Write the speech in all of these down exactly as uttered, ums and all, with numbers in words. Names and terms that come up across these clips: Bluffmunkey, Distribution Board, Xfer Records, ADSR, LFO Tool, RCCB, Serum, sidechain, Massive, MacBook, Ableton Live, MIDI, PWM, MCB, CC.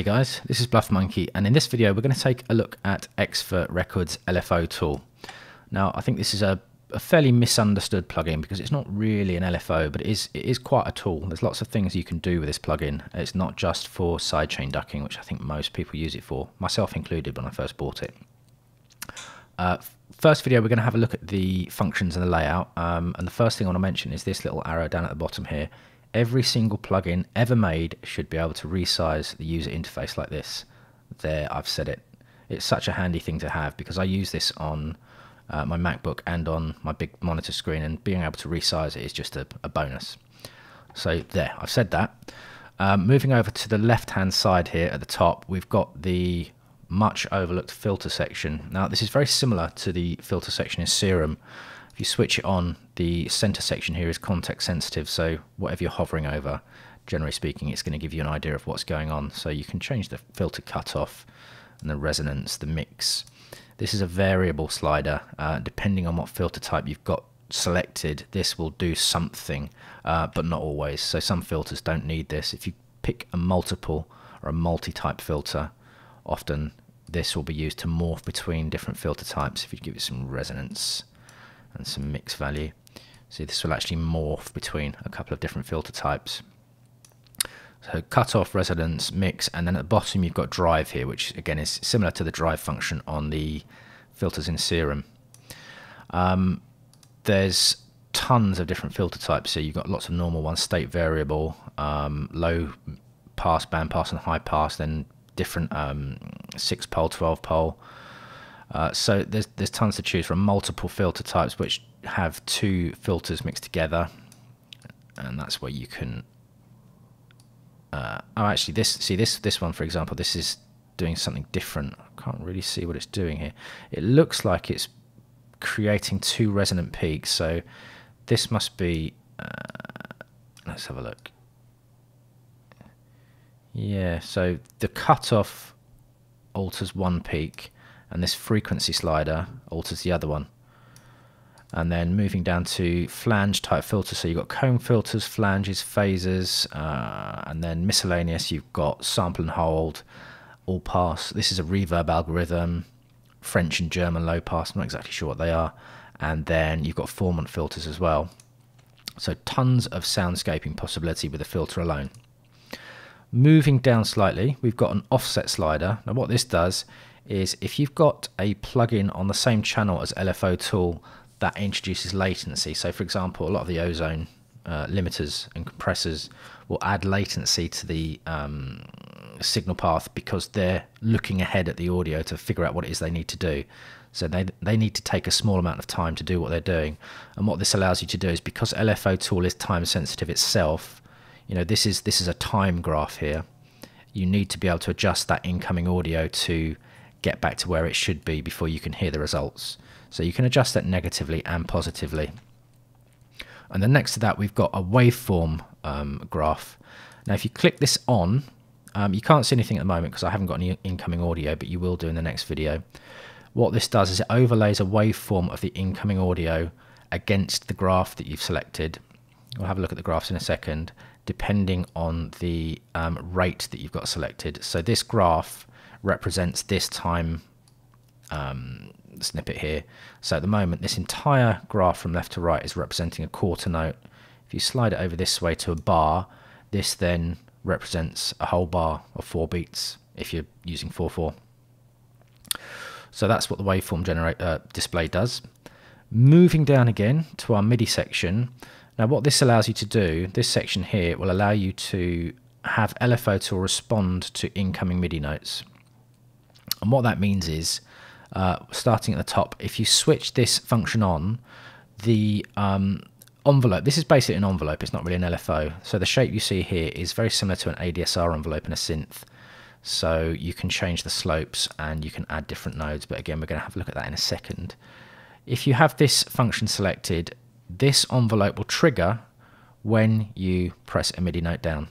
Hey guys, this is Bluff Monkey, and in this video we're going to take a look at Xfer Records L F O Tool. Now I think this is a, a fairly misunderstood plugin because it's not really an L F O, but it is, it is quite a tool. There's lots of things you can do with this plugin. It's not just for sidechain ducking, which I think most people use it for, myself included when I first bought it. Uh, first video we're going to have a look at the functions and the layout, um, and the first thing I want to mention is this little arrow down at the bottom here. Every single plugin ever made should be able to resize the user interface like this. There, I've said it. It's such a handy thing to have because I use this on uh, my MacBook and on my big monitor screen, and being able to resize it is just a, a bonus. So there, I've said that. Um, moving over to the left-hand side here at the top, we've got the much overlooked filter section. Now this is very similar to the filter section in Serum. You switch it on, the center section here is context sensitive, so whatever you're hovering over, generally speaking, it's going to give you an idea of what's going on, so you can change the filter cutoff and the resonance, the mix. This is a variable slider. Uh, depending on what filter type you've got selected, this will do something, uh, but not always. So some filters don't need this. If you pick a multiple or a multi-type filter, often this will be used to morph between different filter types if you give it some resonance and some mix value. So this will actually morph between a couple of different filter types. So cutoff, resonance, mix, and then at the bottom you've got drive here, which again is similar to the drive function on the filters in Serum. Um, there's tons of different filter types here. You've got lots of normal ones, state variable, um, low pass, band pass, and high pass, then different um, six pole, twelve pole. Uh, so there's, there's tons to choose from, multiple filter types which have two filters mixed together, and that's where you can uh, oh actually this see this this one, for example, this is doing something different. I can't really see what it's doing here. It looks like it's creating two resonant peaks, so this must be uh, let's have a look. Yeah, so the cutoff alters one peak, and this frequency slider alters the other one. And then moving down to flange type filters, so you've got comb filters, flanges, phasers, uh, and then miscellaneous, you've got sample and hold, all pass. This is a reverb algorithm, French and German low pass, I'm not exactly sure what they are. And then you've got formant filters as well. So tons of soundscaping possibility with a filter alone. Moving down slightly, we've got an offset slider. Now what this does is if you've got a plugin on the same channel as L F O Tool, that introduces latency. So for example, a lot of the ozone uh, limiters and compressors will add latency to the um, signal path because they're looking ahead at the audio to figure out what it is they need to do. So they, they need to take a small amount of time to do what they're doing. And what this allows you to do is, because L F O Tool is time sensitive itself, you know, this is, this is a time graph here. You need to be able to adjust that incoming audio to get back to where it should be before you can hear the results. So you can adjust that negatively and positively. And then next to that we've got a waveform um, graph. Now if you click this on, um, you can't see anything at the moment because I haven't got any incoming audio, but you will do in the next video. What this does is it overlays a waveform of the incoming audio against the graph that you've selected. We'll have a look at the graphs in a second, depending on the um, rate that you've got selected. So this graph represents this time um, snippet here. So at the moment this entire graph from left to right is representing a quarter note. If you slide it over this way to a bar, this then represents a whole bar of four beats if you're using four four. So that's what the waveform generate, uh, display does. Moving down again to our MIDI section. Now what this allows you to do, this section here will allow you to have L F O Tool respond to incoming MIDI notes. And what that means is, uh, starting at the top, if you switch this function on, the um, envelope, this is basically an envelope, it's not really an L F O. So the shape you see here is very similar to an A D S R envelope in a synth. So you can change the slopes and you can add different nodes. But again, we're going to have a look at that in a second. If you have this function selected, this envelope will trigger when you press a MIDI note down.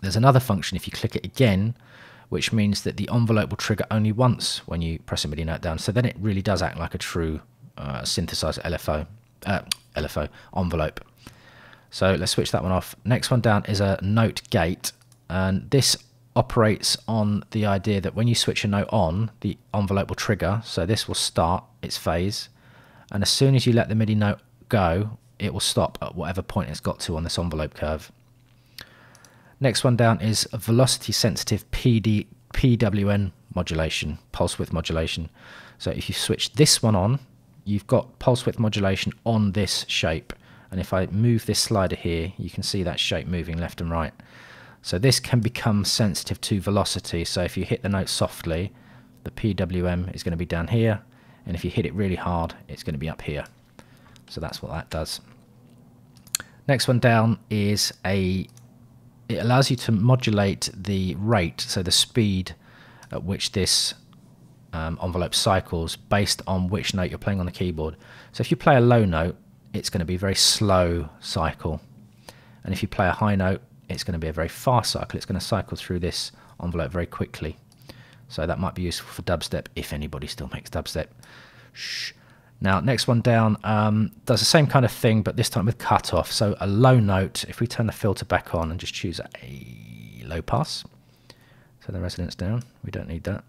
There's another function, if you click it again, which means that the envelope will trigger only once when you press a MIDI note down. So then it really does act like a true uh, synthesizer L F O, uh, L F O envelope. So let's switch that one off. Next one down is a note gate, and this operates on the idea that when you switch a note on, the envelope will trigger. So this will start its phase, and as soon as you let the MIDI note go, it will stop at whatever point it's got to on this envelope curve. Next one down is velocity sensitive P W M modulation, pulse width modulation. So if you switch this one on, you've got pulse width modulation on this shape. And if I move this slider here, you can see that shape moving left and right. So this can become sensitive to velocity. So if you hit the note softly, the P W M is going to be down here. And if you hit it really hard, it's going to be up here. So that's what that does. Next one down is a, it allows you to modulate the rate, so the speed at which this um, envelope cycles based on which note you're playing on the keyboard. So if you play a low note, it's going to be a very slow cycle. And if you play a high note, it's going to be a very fast cycle. It's going to cycle through this envelope very quickly. So that might be useful for dubstep, if anybody still makes dubstep. Shh. Now, next one down um, does the same kind of thing, but this time with cutoff. So a low note, if we turn the filter back on and just choose a low pass, so the resonance down, we don't need that.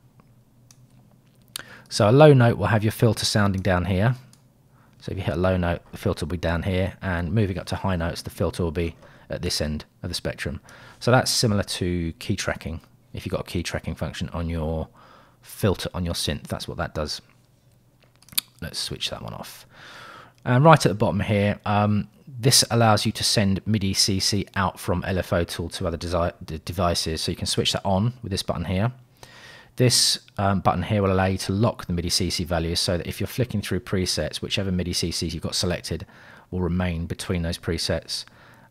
So a low note will have your filter sounding down here. So if you hit a low note, the filter will be down here, and moving up to high notes, the filter will be at this end of the spectrum. So that's similar to key tracking. If you've got a key tracking function on your filter, on your synth, that's what that does. Let's switch that one off. And right at the bottom here, um, this allows you to send MIDI C C out from L F O Tool to other devices. So you can switch that on with this button here. This um, button here will allow you to lock the MIDI C C values so that if you're flicking through presets, whichever MIDI C Cs you've got selected will remain between those presets.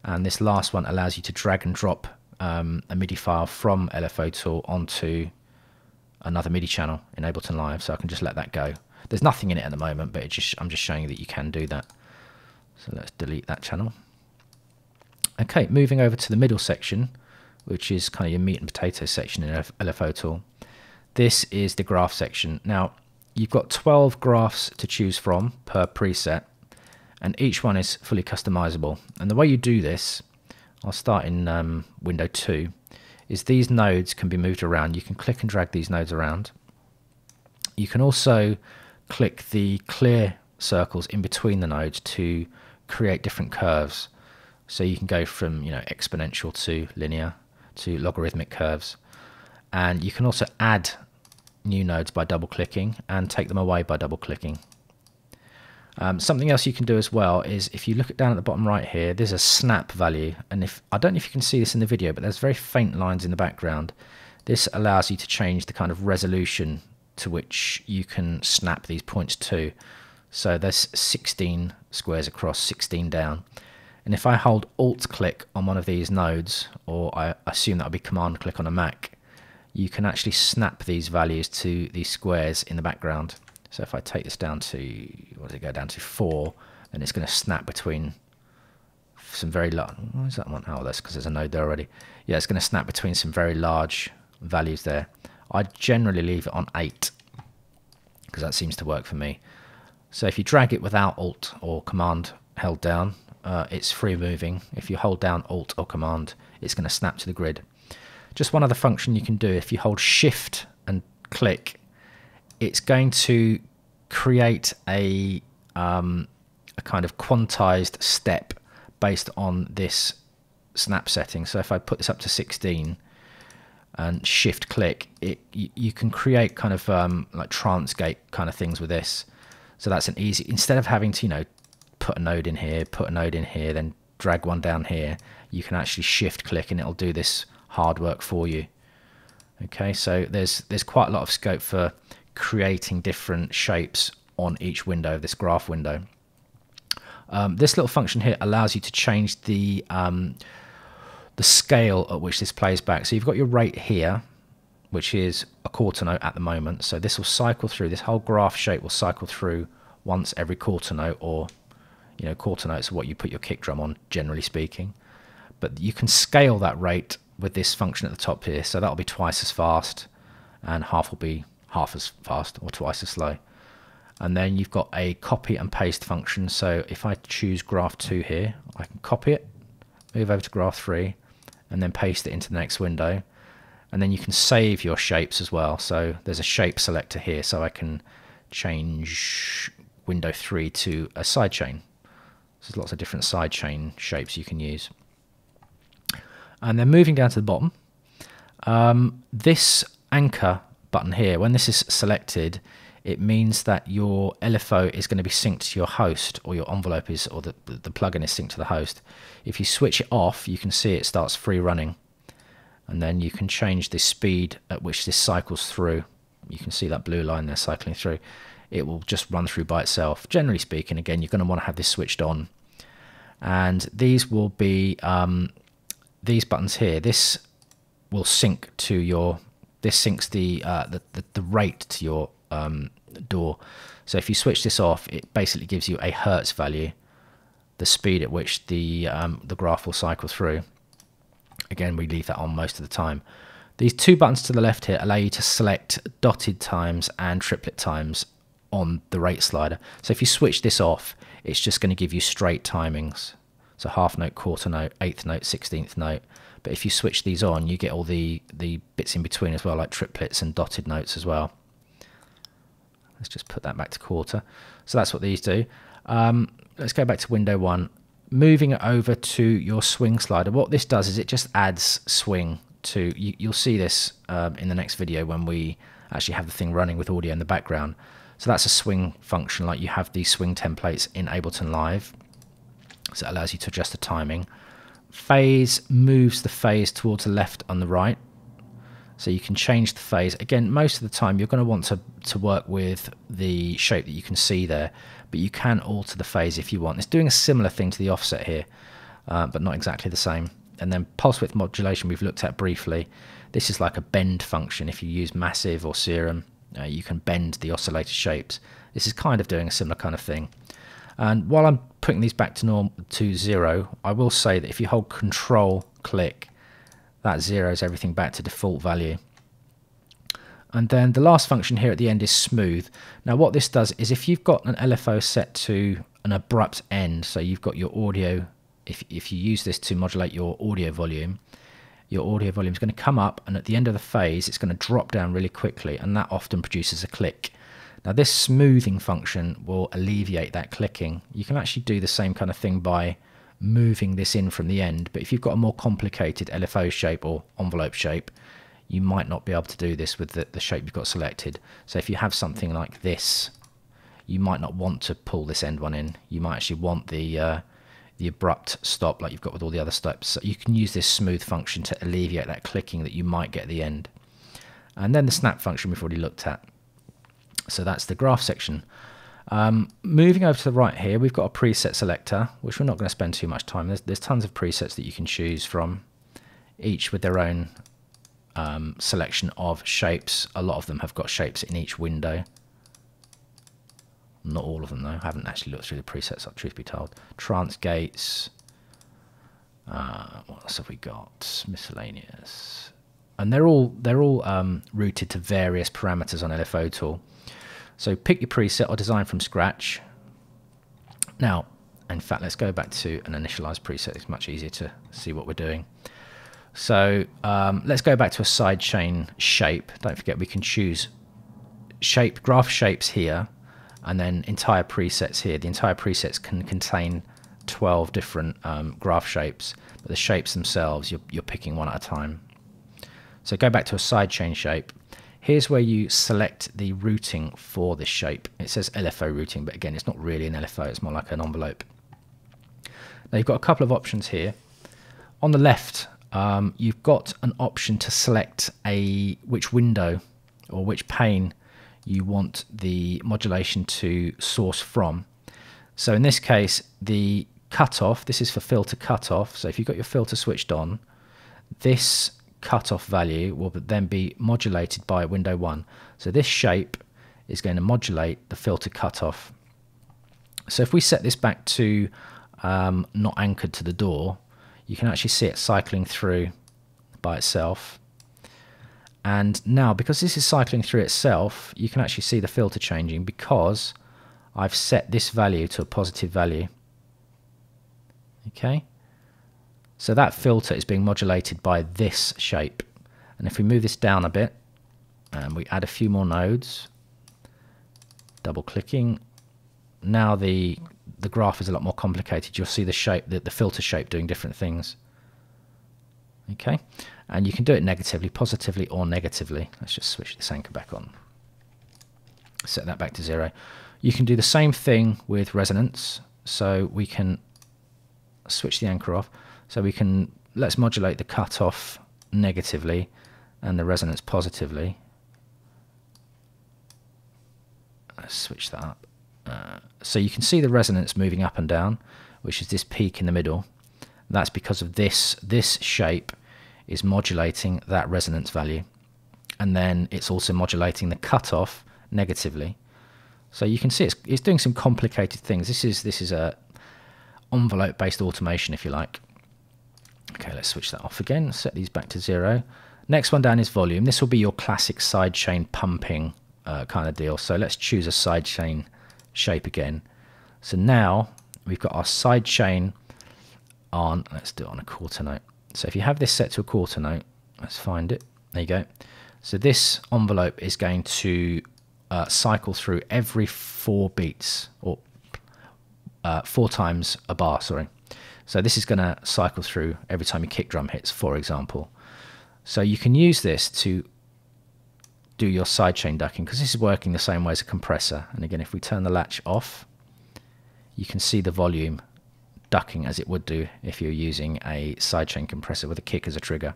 And this last one allows you to drag and drop um, a MIDI file from L F O Tool onto another MIDI channel in Ableton Live. So I can just let that go. There's nothing in it at the moment, but it just, I'm just showing you that you can do that. So let's delete that channel. Okay, moving over to the middle section, which is kind of your meat and potato section in L F O Tool. This is the graph section. Now, you've got twelve graphs to choose from per preset, and each one is fully customizable. And the way you do this, I'll start in um, window two, is these nodes can be moved around. You can click and drag these nodes around. You can also click the clear circles in between the nodes to create different curves. So you can go from, you know, exponential to linear to logarithmic curves. And you can also add new nodes by double clicking and take them away by double clicking. Um, something else you can do as well is if you look at down at the bottom right here, there's a snap value. And if I don't know if you can see this in the video, but there's very faint lines in the background. This allows you to change the kind of resolution to which you can snap these points to. So there's sixteen squares across, sixteen down. And if I hold Alt click on one of these nodes, or I assume that would be Command click on a Mac, you can actually snap these values to these squares in the background. So if I take this down to, what does it go down to, four, then it's going to snap between some very large, what is that one? Oh, that's because there's a node there already. Yeah, it's going to snap between some very large values there. I generally leave it on eight because that seems to work for me. So if you drag it without Alt or Command held down, uh, it's free moving. If you hold down Alt or Command, it's going to snap to the grid. Just one other function you can do, if you hold Shift and click, it's going to create a, um, a kind of quantized step based on this snap setting. So if I put this up to sixteen, and shift click it, you, you can create kind of um, like trance gate kind of things with this. So that's an easy, instead of having to, you know, put a node in here, put a node in here, then drag one down here, you can actually shift click and it'll do this hard work for you. Okay, so there's there's quite a lot of scope for creating different shapes on each window of this graph window. Um, this little function here allows you to change the um, the scale at which this plays back. So you've got your rate here, which is a quarter note at the moment. So this will cycle through, this whole graph shape will cycle through once every quarter note, or, you know, quarter notes are what you put your kick drum on, generally speaking. But you can scale that rate with this function at the top here. So that'll be twice as fast, and half will be half as fast or twice as slow. And then you've got a copy and paste function. So if I choose graph two here, I can copy it, move over to graph three, and then paste it into the next window. And then you can save your shapes as well. So there's a shape selector here, so I can change window three to a sidechain. So there's lots of different sidechain shapes you can use. And then moving down to the bottom, um, this anchor button here, when this is selected, it means that your L F O is going to be synced to your host, or your envelope is, or the, the plugin is synced to the host. If you switch it off, you can see it starts free running. And then you can change the speed at which this cycles through. You can see that blue line there cycling through. It will just run through by itself. Generally speaking, again, you're going to want to have this switched on. And these will be um, these buttons here. This will sync to your. This syncs the uh, the, the the rate to your um, door. So if you switch this off, it basically gives you a hertz value, the speed at which the um, the graph will cycle through. Again, we leave that on most of the time. These two buttons to the left here allow you to select dotted times and triplet times on the rate slider. So if you switch this off, it's just going to give you straight timings. So half note, quarter note, eighth note, sixteenth note. But if you switch these on, you get all the, the bits in between as well, like triplets and dotted notes as well. Let's just put that back to quarter. So that's what these do. Um, let's go back to window one. Moving it over to your swing slider, what this does is it just adds swing to, you, you'll see this um, in the next video when we actually have the thing running with audio in the background. So that's a swing function, like you have these swing templates in Ableton Live. So it allows you to adjust the timing. Phase moves the phase towards the left and the right. So you can change the phase. Again, most of the time you're going to want to, to work with the shape that you can see there, but you can alter the phase if you want. It's doing a similar thing to the offset here, uh, but not exactly the same. And then pulse width modulation we've looked at briefly. This is like a bend function. If you use Massive or Serum, uh, you can bend the oscillator shapes. This is kind of doing a similar kind of thing. And while I'm putting these back to norm to zero, I will say that if you hold Control click, that zeroes everything back to default value. And then the last function here at the end is smooth. Now what this does is if you've got an L F O set to an abrupt end, so you've got your audio, if, if you use this to modulate your audio volume, your audio volume is going to come up, and at the end of the phase it's going to drop down really quickly, and that often produces a click. Now this smoothing function will alleviate that clicking. You can actually do the same kind of thing by moving this in from the end, but if you've got a more complicated L F O shape or envelope shape, you might not be able to do this with the, the shape you've got selected. So if you have something like this, you might not want to pull this end one in. You might actually want the uh, the abrupt stop like you've got with all the other steps. So you can use this smooth function to alleviate that clicking that you might get at the end. And then the snap function we've already looked at. So that's the graph section. Um, moving over to the right here, we've got a preset selector, which we're not going to spend too much time. There's, there's tons of presets that you can choose from, each with their own um, selection of shapes. A lot of them have got shapes in each window. Not all of them, though. I haven't actually looked through the presets, truth be told. Trance gates. Uh, what else have we got? Miscellaneous. And they're all, they're all um, rooted to various parameters on L F O Tool. So pick your preset or design from scratch. Now, in fact, let's go back to an initialized preset. It's much easier to see what we're doing. So um, let's go back to a sidechain shape. Don't forget we can choose shape, graph shapes here, and then entire presets here. The entire presets can contain twelve different um, graph shapes, but the shapes themselves, you're, you're picking one at a time. So go back to a sidechain shape. Here's where you select the routing for this shape. It says L F O routing, but again, it's not really an L F O, it's more like an envelope. Now you've got a couple of options here. On the left, um, you've got an option to select a which window or which pane you want the modulation to source from. So in this case, the cutoff, this is for filter cutoff. So if you've got your filter switched on, this cutoff value will then be modulated by window one. So this shape is going to modulate the filter cutoff. So if we set this back to um, not anchored to the door, you can actually see it cycling through by itself. And now, because this is cycling through itself, you can actually see the filter changing because I've set this value to a positive value. Okay. So that filter is being modulated by this shape. And if we move this down a bit and we add a few more nodes, double clicking, now the the graph is a lot more complicated. You'll see the shape, the, the filter shape doing different things. Okay, and you can do it negatively, positively, or negatively. Let's just switch this anchor back on. Set that back to zero. You can do the same thing with resonance. So we can switch the anchor off. So we can, let's modulate the cutoff negatively and the resonance positively. Let's switch that up. Uh, so you can see the resonance moving up and down, which is this peak in the middle. That's because of this, this shape is modulating that resonance value. And then it's also modulating the cutoff negatively. So you can see it's, it's doing some complicated things. This is, this is a envelope-based automation, if you like. Okay, let's switch that off again, set these back to zero. Next one down is volume. This will be your classic sidechain pumping uh, kind of deal. So let's choose a sidechain shape again. So now we've got our sidechain on, let's do it on a quarter note. So if you have this set to a quarter note, let's find it, there you go. So this envelope is going to uh, cycle through every four beats, or uh, four times a bar, sorry. So this is gonna cycle through every time your kick drum hits, for example. So you can use this to do your sidechain ducking, because this is working the same way as a compressor. And again, if we turn the latch off, you can see the volume ducking as it would do if you're using a sidechain compressor with a kick as a trigger.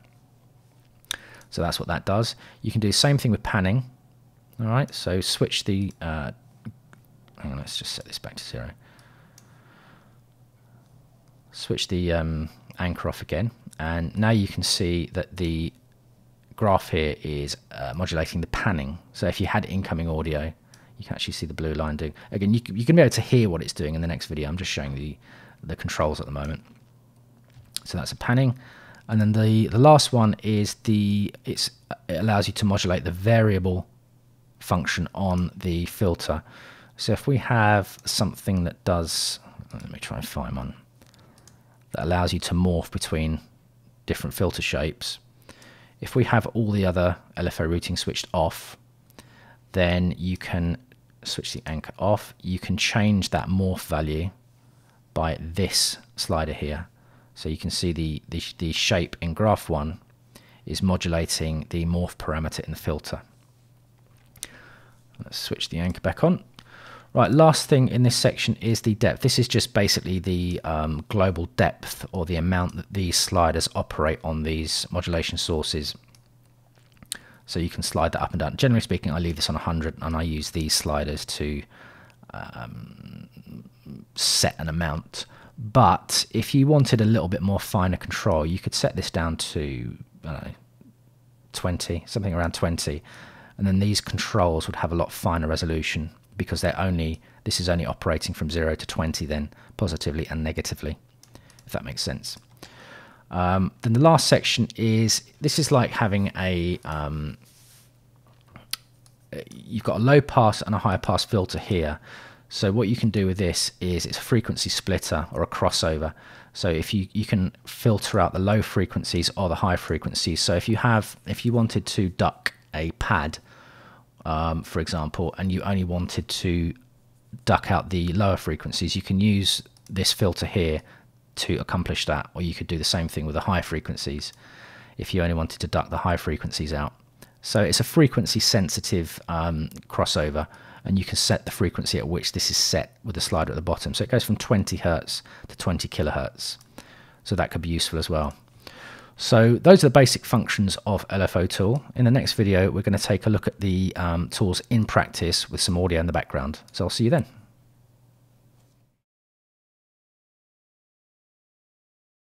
So that's what that does. You can do the same thing with panning. All right, so switch the, uh, hang on, let's just set this back to zero. Switch the um, anchor off again. And now you can see that the graph here is uh, modulating the panning. So if you had incoming audio, you can actually see the blue line doing. Again, you can, you can be able to hear what it's doing in the next video. I'm just showing the, the controls at the moment. So that's a panning. And then the, the last one is the, it's, it allows you to modulate the variable function on the filter. So if we have something that does, let me try and find one, that allows you to morph between different filter shapes. If we have all the other L F O routing switched off, then you can switch the anchor off. You can change that morph value by this slider here. So you can see the, the, the shape in graph one is modulating the morph parameter in the filter. Let's switch the anchor back on. Right, last thing in this section is the depth. This is just basically the um, global depth, or the amount that these sliders operate on these modulation sources. So you can slide that up and down. Generally speaking, I leave this on one hundred and I use these sliders to um, set an amount. But if you wanted a little bit more finer control, you could set this down to, I don't know, twenty, something around twenty. And then these controls would have a lot finer resolution, because they're only, this is only operating from zero to twenty then, positively and negatively, if that makes sense. Um, then the last section is, this is like having a, um, you've got a low pass and a high pass filter here. So what you can do with this is it's a frequency splitter or a crossover. So if you, you can filter out the low frequencies or the high frequencies. So if you have, if you wanted to duck a pad, um, for example, and you only wanted to duck out the lower frequencies, you can use this filter here to accomplish that. Or you could do the same thing with the high frequencies if you only wanted to duck the high frequencies out. So it's a frequency sensitive um, crossover. And you can set the frequency at which this is set with the slider at the bottom. So it goes from twenty hertz to twenty kilohertz. So that could be useful as well. So those are the basic functions of L F O Tool. In the next video, we're going to take a look at the um, tools in practice with some audio in the background. So I'll see you then.